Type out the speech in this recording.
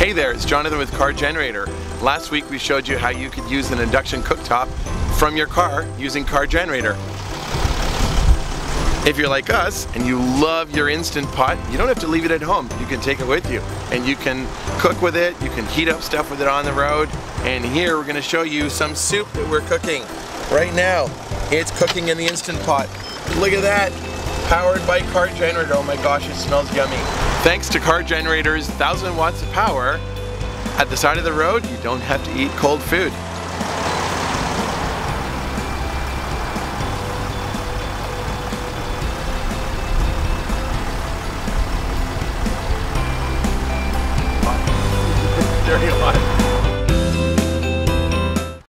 Hey there, it's Jonathan with CarGenerator. Last week we showed you how you could use an induction cooktop from your car using CarGenerator. If you're like us and you love your Instant Pot, you don't have to leave it at home. You can take it with you and you can cook with it, you can heat up stuff with it on the road. And here we're going to show you some soup that we're cooking right now. It's cooking in the Instant Pot. Look at that. Powered by CarGenerator. Oh my gosh, it smells yummy. Thanks to CarGenerator's 1,000 watts of power, at the side of the road, you don't have to eat cold food.